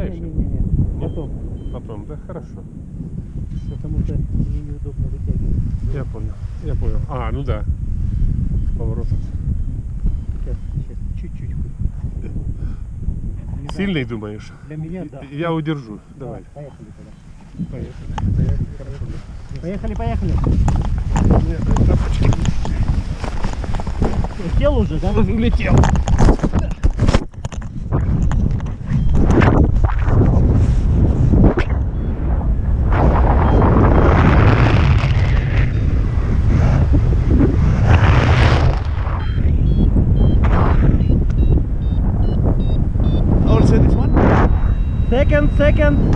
дальше? Не. Потом. Потом, да, хорошо. Потому что мне неудобно вытягивать. Я понял, я понял. А, ну да. С поворотом. Сейчас, чуть-чуть. Сильный, думаешь? Для меня, да. Я удержу. Давай. Поехали тогда. Поехали. Поехали, поехали. Улетел уже, да? Улетел. Second.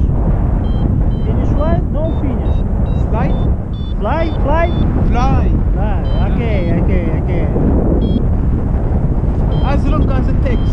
finish. Finish what? No finish. Slide? Slide? Slide? Fly. Fly. Okay, okay, okay. As long as it takes.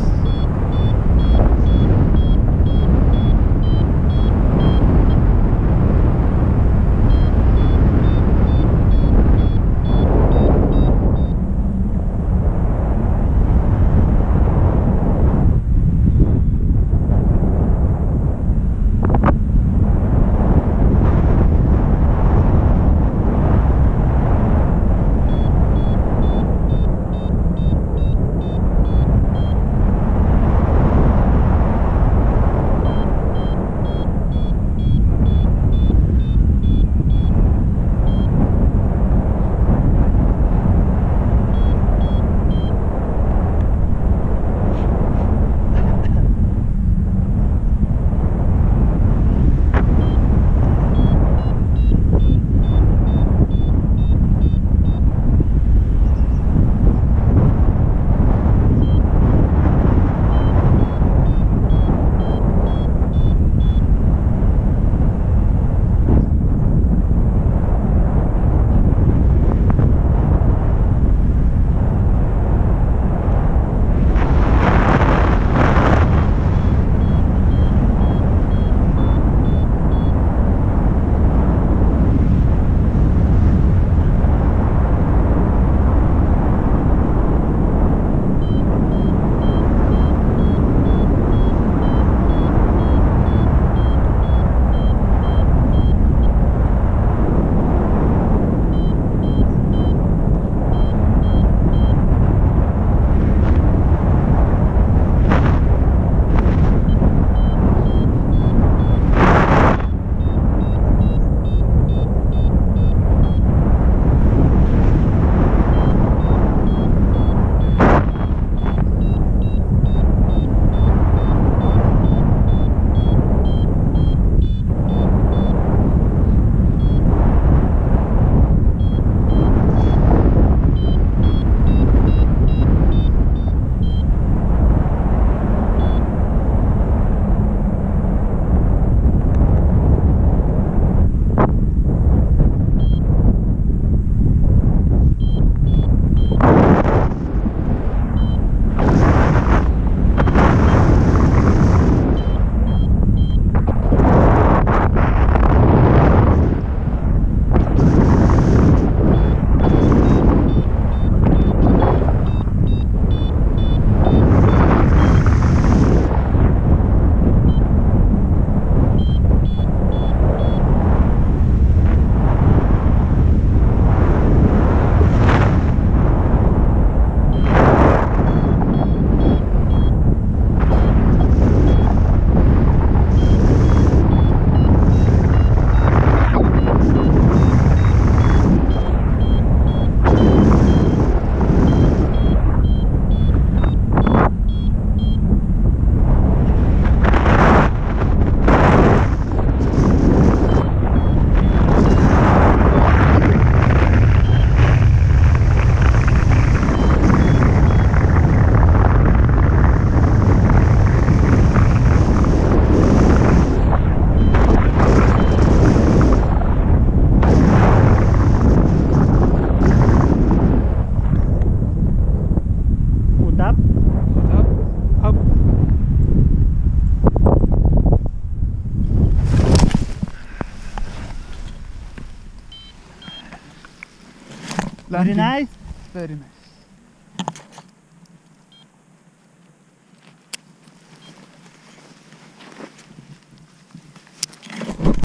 Very nice. Very nice.